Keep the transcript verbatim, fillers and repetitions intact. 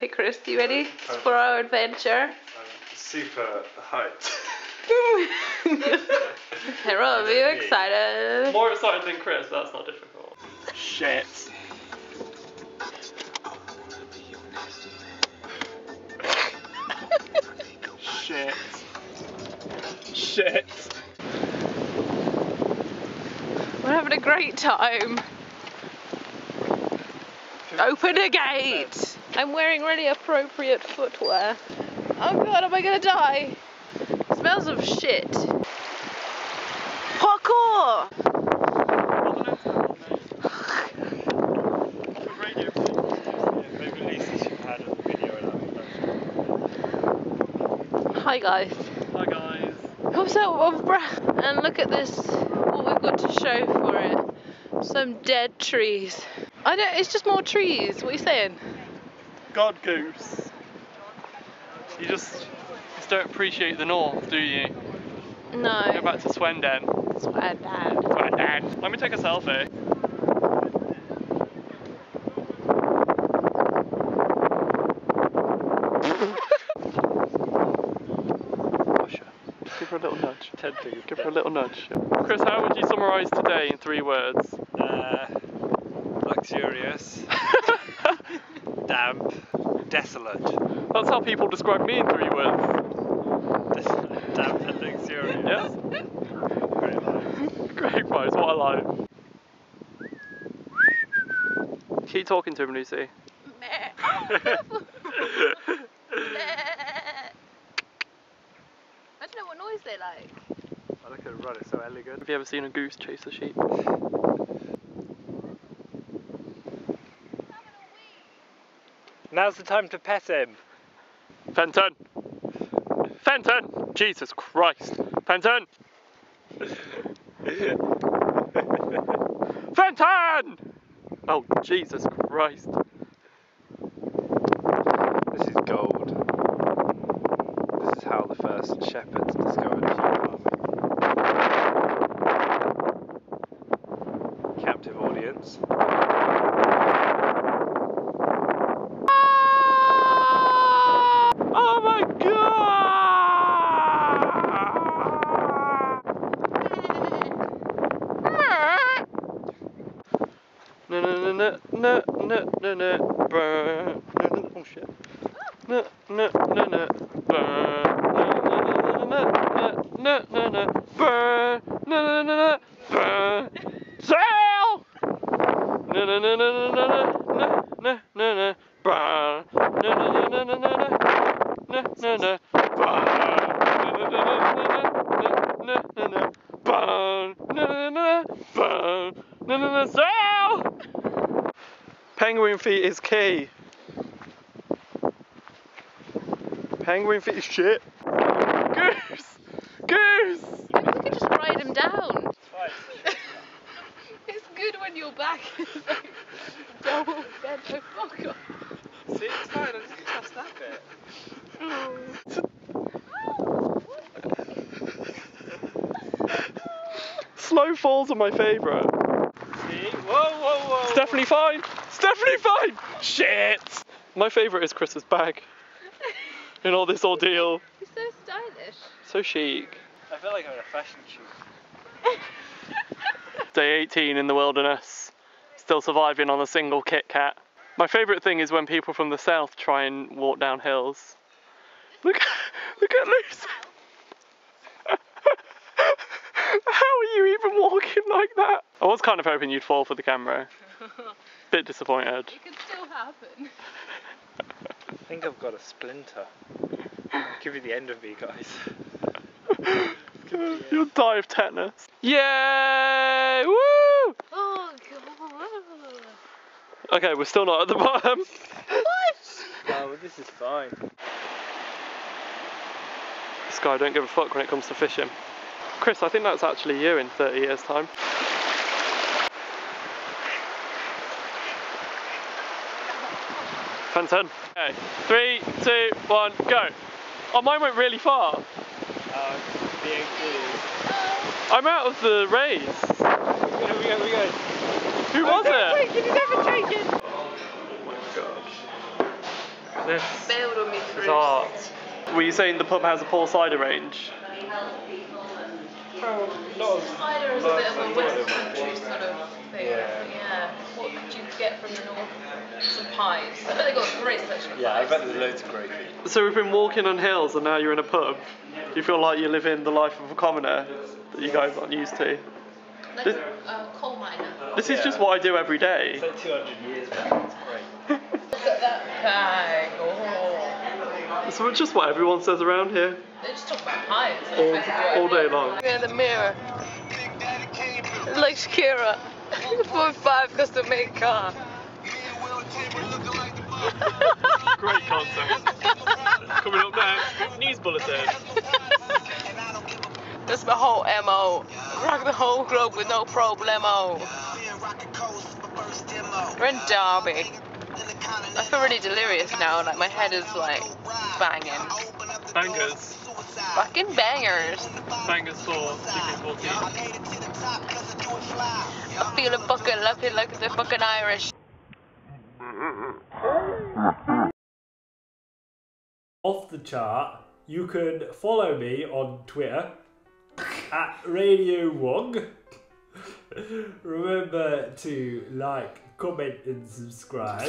Hey Chris, you ready um, for our adventure? I'm super hyped. Hey Rob, are you excited? More excited than Chris, that's not difficult. Shit. Shit. Shit. We're having a great time. Open a gate! I'm wearing really appropriate footwear. Oh god, am I gonna die? It smells of shit. Parkour! Hi guys. Hi guys. I'm so out of breath. And look at this, what we've got to show for it. Some dead trees. I don't, it's just more trees. What are you saying? God goose. You just, just don't appreciate the north, do you? No. Go back to Sweden. Sweden. Sweden. Let me take a selfie. Give her a little nudge. Ted, please. Give her a little nudge. Chris, how would you summarise today in three words? Uh, luxurious. Damp. Desolate. That's how people describe me in three words. Desolate, damp and luxurious. Yeah. Great life. Great prize, what a life. Keep talking to him, Lucy. I don't know what noise they like. I look at them run, it's so elegant. Have you ever seen a goose chase a sheep? Now's the time to pet him. Fenton! Fenton! Jesus Christ! Fenton! Fenton! Oh, Jesus Christ. This is gold. This is how the first shepherds discovered farming. Captive audience. No, no, no, no, no, burn. No, no, oh shit. No, no, no, no, burn. No, no, no, no, no, no, burn. No, no, no, burn. Sail! No, no, no, no, no, no, no, no, no, burn. No, no, no, no, no, no, no, no, no, burn. No, no, no, no, no, no, burn. No, no, no, burn. No, no, no, sail! Penguin feet is key. Penguin feet is shit. Goose! Goose! Maybe we could just ride him down. Twice. It's good when your back is like double bent over. Oh god. See, it's fine, I just can't snap it. Oh. Slow falls are my favourite. See? Whoa, whoa, whoa. It's definitely fine. It's definitely fine! Shit! My favourite is Chris's bag. In all this ordeal. It's so stylish. So chic. I feel like I'm in a fashion shoot. Day eighteen in the wilderness. Still surviving on a single Kit Kat. My favourite thing is when people from the south try and walk down hills. Look, look at Lucy. How are you even walking like that? I was kind of hoping you'd fall for the camera. Bit disappointed. It could still happen. I think I've got a splinter. I'll give you the end of me, guys. You'll die of tetanus. Yay! Woo! Oh god. Okay, we're still not at the bottom. What? No, this is fine. This guy don't give a fuck when it comes to fishing. Chris, I think that's actually you in thirty years' time. Fenton. Okay, three, two, one, go. Oh, mine went really far. Um, being cool. I'm out of the race. Here we go, here we go. Who oh, was it? Take it? He's overtaken. Oh my gosh. this is art. Were you saying the pub has a poor cider range? Oh, no. Cider is a bit of a West Country sort of thing. Yeah. yeah. What could you get from the north? Some pies. I bet they got a great section of yeah, pies. Yeah, I bet there's loads of great people. So we've been walking on hills and now you're in a pub. Do you feel like you're living the life of a commoner that you guys aren't used to? Like this, a coal miner. This is yeah. just what I do every day. It's like two hundred years back. It's great. Look at that bag. Oh. So it's just what everyone says around here. They just talk about pies. All, all day long. Look at the mirror. It's like Shakira. four five because the main car. Great content. Coming up next, news bulletin. That's my whole M O. Rock the whole globe with no problemo. We're in Derby. I feel really delirious now, like my head is like banging. Bangers. Fucking bangers. Bangers for chicken forty. I feel a fucking lucky like the fucking Irish. Off the chart, you can follow me on Twitter. At Radio Wong. Remember to like, comment and subscribe.